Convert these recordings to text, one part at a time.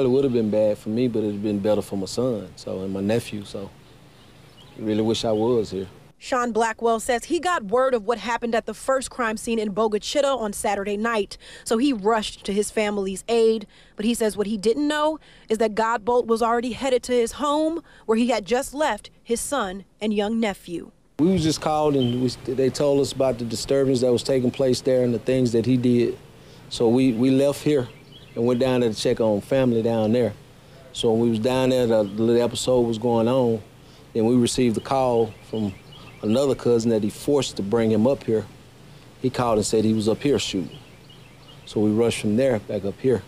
Probably would have been bad for me, but it would have been better for my son, so, and my nephew, so I really wish I was here. Sean Blackwell says he got word of what happened at the first crime scene in Bogachita on Saturday night, so he rushed to his family's aid. But he says what he didn't know is that Godbolt was already headed to his home, where he had just left his son and young nephew. We was just called, and they told us about the disturbance that was taking place there and the things that he did. So we left here and went down there to check on family down there. So when we was down there, the little episode was going on, and we received a call from another cousin that he forced to bring him up here. He called and said he was up here shooting. So we rushed from there back up here,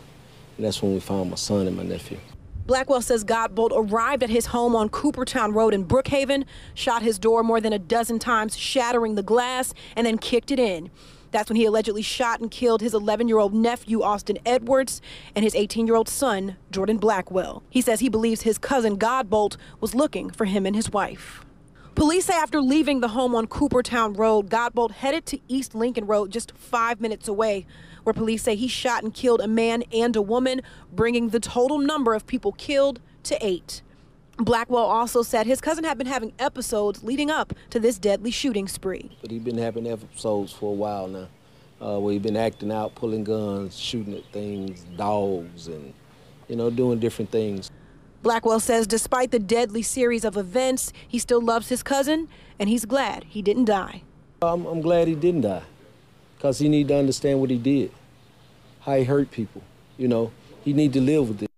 and that's when we found my son and my nephew. Blackwell says Godbolt arrived at his home on Coopertown Road in Brookhaven, shot his door more than a dozen times, shattering the glass, and then kicked it in. That's when he allegedly shot and killed his 11-year-old nephew, Austin Edwards, and his 18-year-old son, Jordan Blackwell. He says he believes his cousin Godbolt was looking for him and his wife. Police say after leaving the home on Coopertown Road, Godbolt headed to East Lincoln Road, just 5 minutes away, where police say he shot and killed a man and a woman, bringing the total number of people killed to 8. Blackwell also said his cousin had been having episodes leading up to this deadly shooting spree. But he'd been having episodes for a while now, where he'd been acting out, pulling guns, shooting at things, dogs, and, you know, doing different things. Blackwell says despite the deadly series of events, he still loves his cousin, and he's glad he didn't die. I'm glad he didn't die, because he needed to understand what he did, how he hurt people. You know, he needed to live with it.